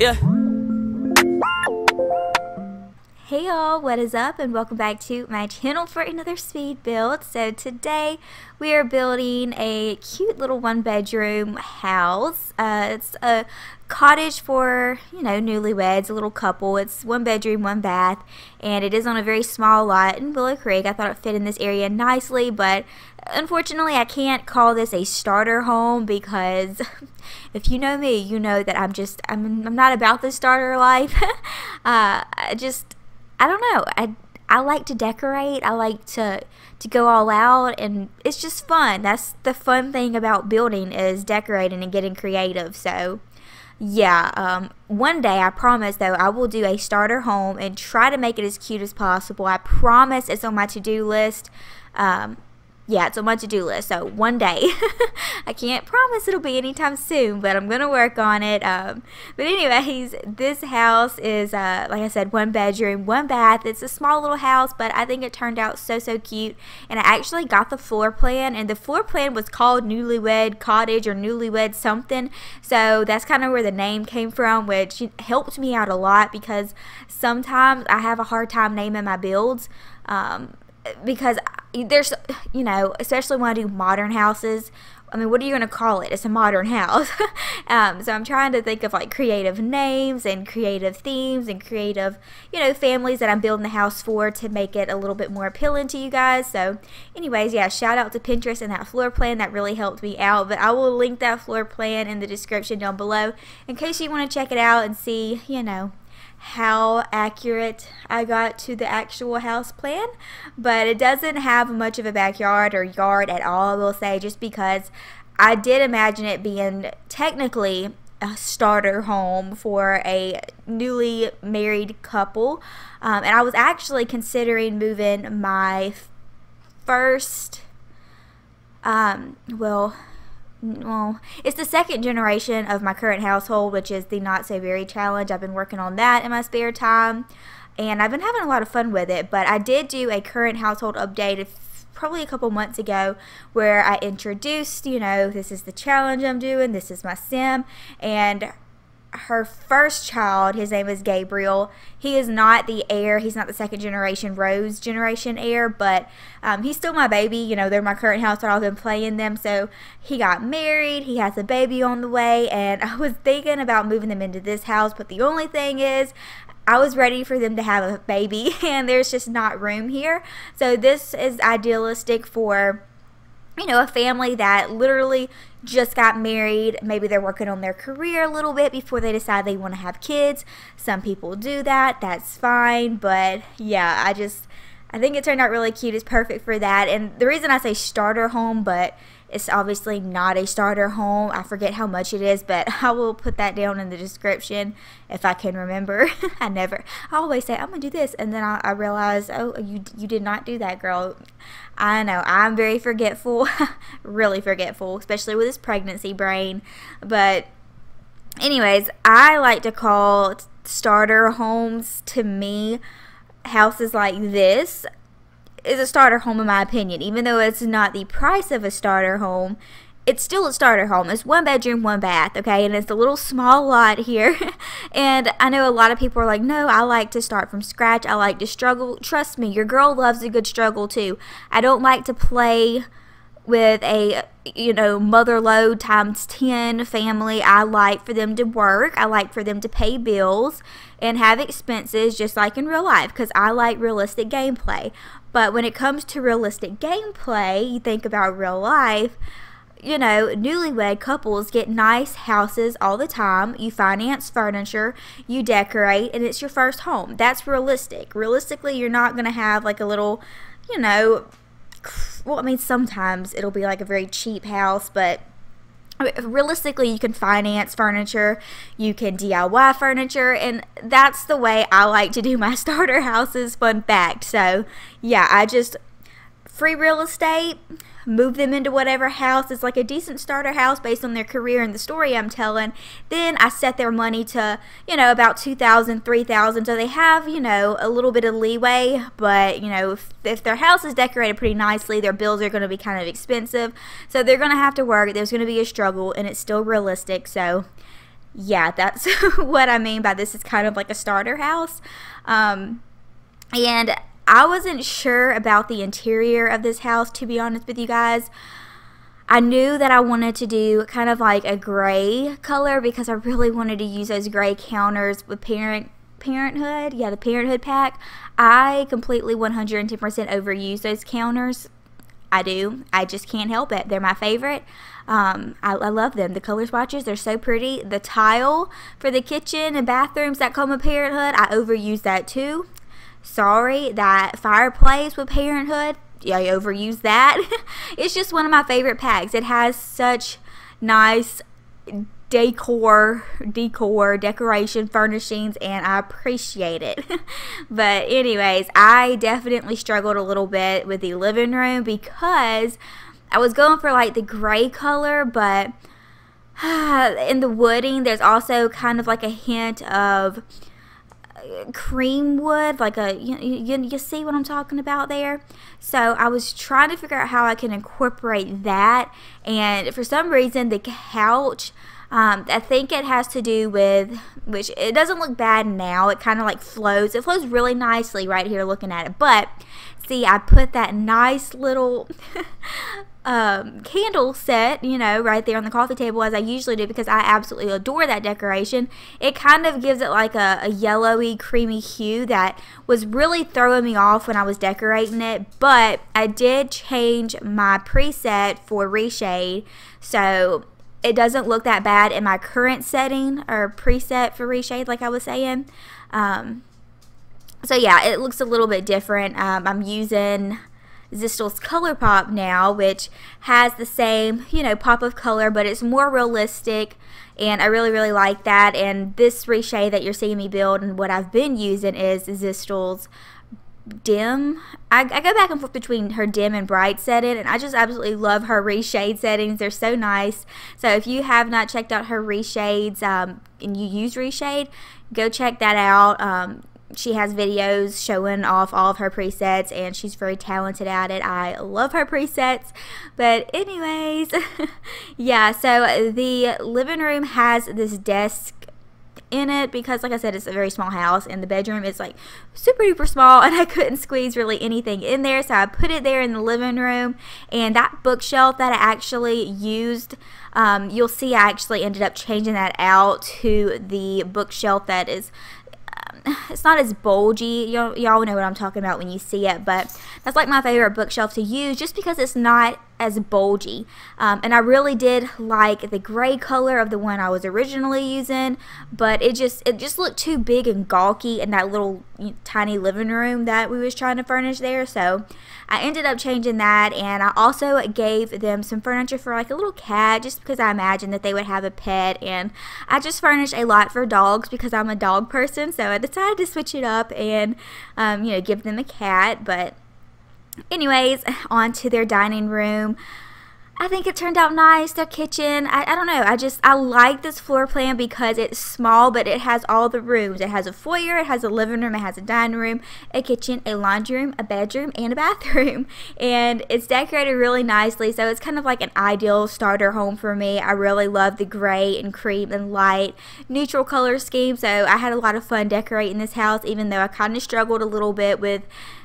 Yeah. Hey y'all, what is up and welcome back to my channel for another speed build. So today we are building a cute little one-bedroom house. It's a cottage for, you know, newlyweds, a little couple. It's one bedroom, one bath, and it is on a very small lot in Willow Creek. I thought it fit in this area nicely, but unfortunately I can't call this a starter home because if you know me, you know that I'm not about the starter life. I don't know. I like to decorate. I like to go all out, and it's just fun. That's the fun thing about building, is decorating and getting creative. So yeah, one day, I promise though, I will do a starter home and try to make it as cute as possible. I promise it's on my to-do list. Yeah, it's on my to-do list, so one day. I can't promise it'll be anytime soon, but I'm going to work on it. But anyways, this house is, like I said, one bedroom, one bath. It's a small little house, but I think it turned out so, so cute. And I actually got the floor plan, and the floor plan was called Newlywed Cottage or Newlywed something. So that's kind of where the name came from, which helped me out a lot because sometimes I have a hard time naming my builds. Because there's, you know, especially when I do modern houses, I mean, what are you going to call it? It's a modern house. So I'm trying to think of like creative names and creative themes and creative, you know, families that I'm building the house for to make it a little bit more appealing to you guys. So anyways, yeah, shout out to Pinterest and that floor plan. That really helped me out. But I will link that floor plan in the description down below in case you want to check it out and see, you know, how accurate I got to the actual house plan. But it doesn't have much of a backyard or yard at all, I will say, just because I did imagine it being technically a starter home for a newly married couple. And I was actually considering moving my first, well, it's the second generation of my current household, which is the Not So Berry Challenge. I've been working on that in my spare time, and I've been having a lot of fun with it. But I did do a current household update probably a couple months ago where I introduced, you know, this is the challenge I'm doing, this is my sim, and her first child, his name is Gabriel. He is not the heir. He's not the second generation, Rose generation heir, but he's still my baby. You know, they're my current household. I've been playing them. So he got married. He has a baby on the way, and I was thinking about moving them into this house, but the only thing is I was ready for them to have a baby, and there's just not room here. So this is idealistic for, you know, a family that literally just got married. Maybe they're working on their career a little bit before they decide they want to have kids. Some people do that. That's fine. But yeah, I think it turned out really cute. It's perfect for that. And the reason I say starter home, but it's obviously not a starter home. I forget how much it is, but I will put that down in the description if I can remember. I always say, I'm going to do this, and then I realize, oh, you did not do that, girl. I know, I'm very forgetful, really forgetful, especially with this pregnancy brain. But anyways, I like to call starter homes, to me, houses like this is a starter home in my opinion. Even though it's not the price of a starter home, it's still a starter home. It's one bedroom, one bath, okay? And it's a little small lot here. And I know a lot of people are like, no, I like to start from scratch. I like to struggle. Trust me, your girl loves a good struggle too. I don't like to play with a, you know, mother load times 10 family. I like for them to work. I like for them to pay bills and have expenses just like in real life, because I like realistic gameplay. But when it comes to realistic gameplay, you think about real life, you know, newlywed couples get nice houses all the time. You finance furniture, you decorate, and it's your first home. That's realistic. Realistically, you're not going to have like a little, you know, well, I mean, sometimes it'll be like a very cheap house, but realistically, you can finance furniture, you can DIY furniture, and that's the way I like to do my starter houses, fun fact. So yeah, I just, free real estate, move them into whatever house is like a decent starter house based on their career and the story I'm telling. Then I set their money to, you know, about $2,000, $3,000, so they have, you know, a little bit of leeway. But, you know, if their house is decorated pretty nicely, their bills are going to be kind of expensive, so they're going to have to work. There's going to be a struggle, and it's still realistic. So yeah, that's what I mean by this is kind of like a starter house. And I wasn't sure about the interior of this house, to be honest with you guys. I knew that I wanted to do kind of like a gray color because I really wanted to use those gray counters with Parenthood. Yeah, the Parenthood pack. I completely 110% overuse those counters. I do. I just can't help it. They're my favorite. I love them. The color swatches, they're so pretty. The tile for the kitchen and bathrooms that come with Parenthood, I overuse that too. Sorry, that fireplace with Parenthood, yeah, I overuse that. It's just one of my favorite packs. It has such nice decor, decoration, furnishings, and I appreciate it. But anyways, I definitely struggled a little bit with the living room because I was going for like the gray color, but in the wooding, there's also kind of like a hint of cream wood, like a you see what I'm talking about there. So I was trying to figure out how I can incorporate that, and for some reason the couch, I think it has to do with, which it doesn't look bad now, it kind of like flows, it flows really nicely right here looking at it, but see, I put that nice little candle set, you know, right there on the coffee table, as I usually do, because I absolutely adore that decoration. It kind of gives it like a yellowy, creamy hue that was really throwing me off when I was decorating it, but I did change my preset for reshade, so it doesn't look that bad in my current setting or preset for reshade, like I was saying. So yeah, it looks a little bit different. I'm using Zistel's ColourPop now, which has the same, you know, pop of color, but it's more realistic, and I really, really like that. And this reshade that you're seeing me build and what I've been using is Zistel's Dim. I go back and forth between her dim and bright setting, and I just absolutely love her reshade settings. They're so nice. So if you have not checked out her reshades, and you use reshade, go check that out. She has videos showing off all of her presets, and she's very talented at it. I love her presets. But anyways, yeah, so the living room has this desk in it because, like I said, it's a very small house, and the bedroom is like super duper small, and I couldn't squeeze really anything in there, so I put it there in the living room. And that bookshelf that I actually used, you'll see I actually ended up changing that out to the bookshelf that is, it's not as bulgy. Y'all know what I'm talking about when you see it, but that's like my favorite bookshelf to use just because it's not as bulgy. And I really did like the gray color of the one I was originally using, but it just looked too big and gawky in that little tiny living room that we was trying to furnish there. So I ended up changing that, and I also gave them some furniture for like a little cat, just because I imagined that they would have a pet, and I just furnished a lot for dogs because I'm a dog person, so I decided to switch it up and you know, give them a cat. But anyways, on to their dining room. I think it turned out nice. Their kitchen, I don't know, I like this floor plan because it's small, but it has all the rooms. It has a foyer, it has a living room, it has a dining room, a kitchen, a laundry room, a bedroom, and a bathroom. And it's decorated really nicely, so it's kind of like an ideal starter home for me. I really love the gray and cream and light neutral color scheme, so I had a lot of fun decorating this house, even though I kind of struggled a little bit with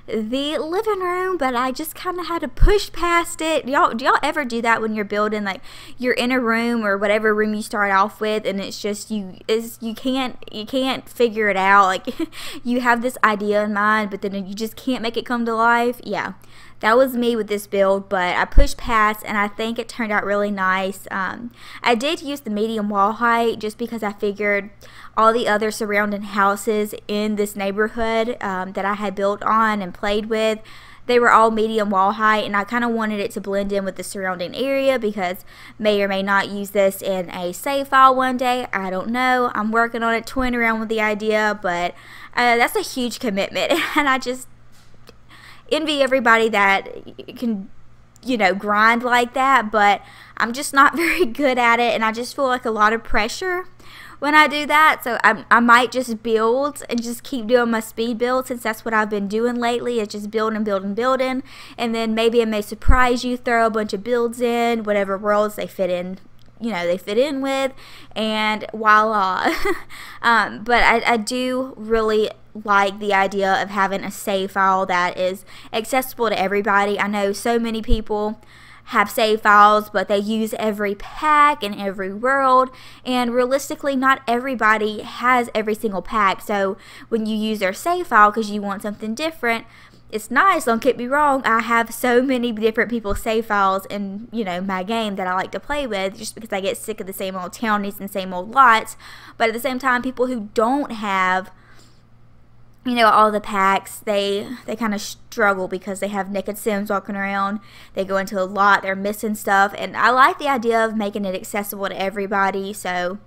the living room, but I just kind of had to push past it. Do y'all ever do that when you're building like your inner room or whatever room you start off with, and it's just you can't figure it out, like you have this idea in mind, but then you just can't make it come to life? Yeah, that was me with this build, but I pushed past, and I think it turned out really nice. I did use the medium wall height just because I figured all the other surrounding houses in this neighborhood that I had built on and played with, they were all medium wall height, and I kind of wanted it to blend in with the surrounding area because may or may not use this in a save file one day. I don't know. I'm working on it, toying around with the idea, but that's a huge commitment, and I just envy everybody that can, you know, grind like that, but I'm just not very good at it, and I just feel like a lot of pressure when I do that. So I might just build and just keep doing my speed build, since that's what I've been doing lately, is just building, and then maybe I may surprise you, throw a bunch of builds in, whatever worlds they fit in you know, they fit in with, and voila. But I do really like the idea of having a save file that is accessible to everybody. I know so many people have save files, but they use every pack and every world, and realistically not everybody has every single pack. So when you use their save file because you want something different, it's nice, don't get me wrong. I have so many different people's save files in, you know, my game that I like to play with, just because I get sick of the same old townies and same old lots. But at the same time, people who don't have, you know, all the packs, they kind of struggle because they have naked Sims walking around. They go into a lot, they're missing stuff, and I like the idea of making it accessible to everybody. So,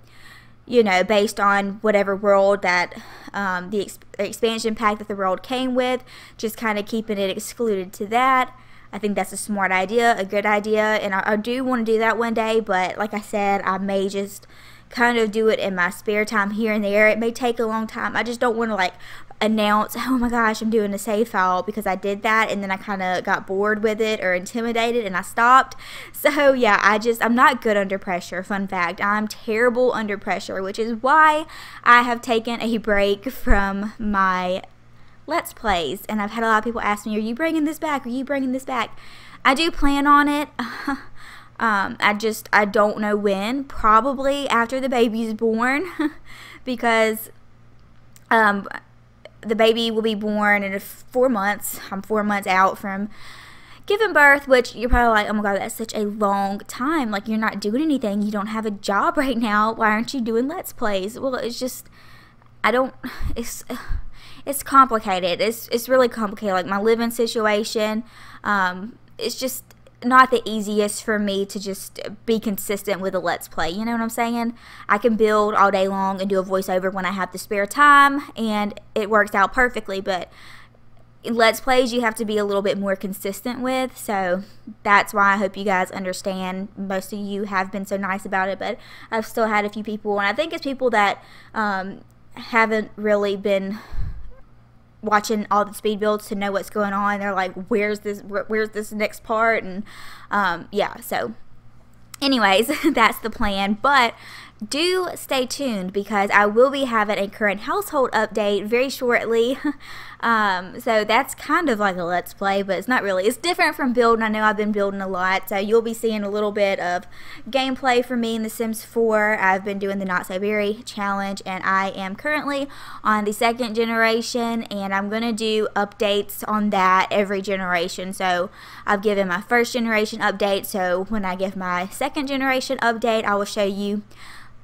you know, based on whatever world that the expansion pack that the world came with, just kind of keeping it excluded to that. I think that's a smart idea, a good idea, and I do want to do that one day, but like I said, I may just kind of do it in my spare time here and there. It may take a long time. I just don't want to like announce, oh my gosh, I'm doing a save file, because I did that and then I kind of got bored with it or intimidated and I stopped. So yeah, I'm not good under pressure. Fun fact, I'm terrible under pressure, which is why I have taken a break from my Let's Plays, and I've had a lot of people ask me, are you bringing this back? Are you bringing this back? I do plan on it. I don't know when, probably after the baby's born, because the baby will be born in 4 months. I'm 4 months out from giving birth, which you're probably like, oh my god, that's such a long time. Like, you're not doing anything. You don't have a job right now. Why aren't you doing Let's Plays? Well, it's just, it's complicated. It's really complicated. Like, my living situation, it's just not the easiest for me to just be consistent with a Let's Play, you know what I'm saying? I can build all day long and do a voiceover when I have the spare time, and it works out perfectly, but in Let's Plays you have to be a little bit more consistent with. So that's why I hope you guys understand. Most of you have been so nice about it, but I've still had a few people, and I think it's people that haven't really been watching all the speed builds to know what's going on. They're like, where's this next part? And yeah, so anyways, that's the plan. But do stay tuned, because I will be having a current household update very shortly. So that's kind of like a Let's Play, but it's not really. It's different from building. I know I've been building a lot, so you'll be seeing a little bit of gameplay from me in The Sims 4. I've been doing the Not So Berry Challenge, and I am currently on the second generation, and I'm going to do updates on that every generation. So I've given my first generation update, so when I give my second generation update, I will show you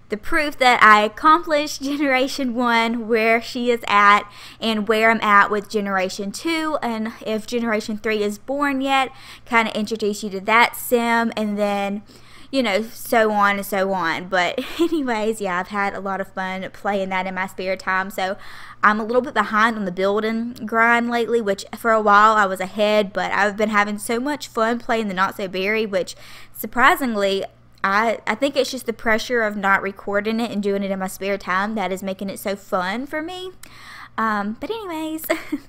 the proof that I accomplished generation 1, where she is at, and where I'm at with generation 2, and if generation 3 is born yet, kind of introduce you to that sim, and then, you know, so on and so on. But anyways, yeah, I've had a lot of fun playing that in my spare time. So I'm a little bit behind on the building grind lately, which for a while I was ahead, but I've been having so much fun playing the Not So Berry, which surprisingly, I think it's just the pressure of not recording it and doing it in my spare time that is making it so fun for me. But anyways,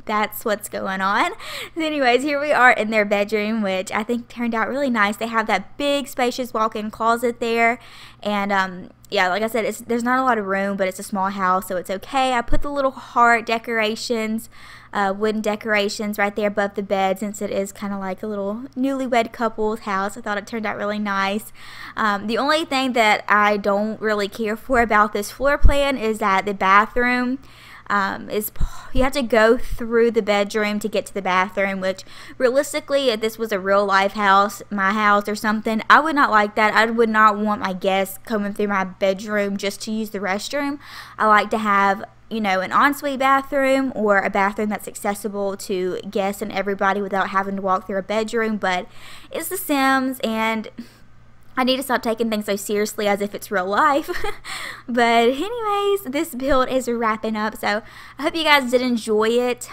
that's what's going on. Anyways, here we are in their bedroom, which I think turned out really nice. They have that big spacious walk-in closet there, and yeah, like I said, there's not a lot of room, but it's a small house, so it's okay. I put the little heart decorations, wooden decorations right there above the bed, since it is kind of like a little newlywed couple's house. I thought it turned out really nice. The only thing that I don't really care for about this floor plan is that the bathroom is, you have to go through the bedroom to get to the bathroom, which realistically, if this was a real life house, my house or something, I would not like that. I would not want my guests coming through my bedroom just to use the restroom. I like to have, you know, an ensuite bathroom or a bathroom that's accessible to guests and everybody without having to walk through a bedroom. But it's The Sims, and I need to stop taking things so seriously as if it's real life. But anyways, this build is wrapping up, so I hope you guys did enjoy it.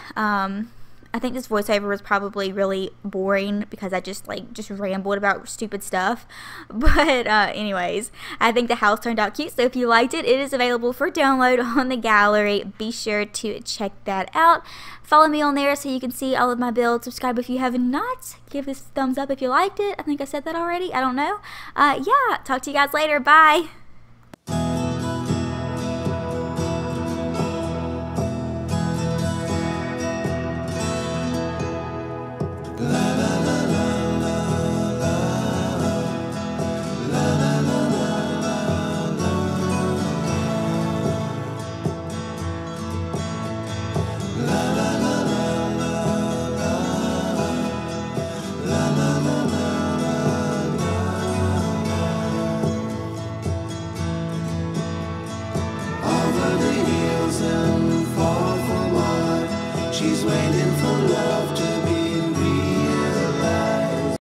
I think this voiceover was probably really boring because I just rambled about stupid stuff. But anyways, I think the house turned out cute. So if you liked it, it is available for download on the gallery. Be sure to check that out. Follow me on there so you can see all of my builds. Subscribe if you have not. Give this a thumbs up if you liked it. I think I said that already. I don't know. Yeah, talk to you guys later. Bye.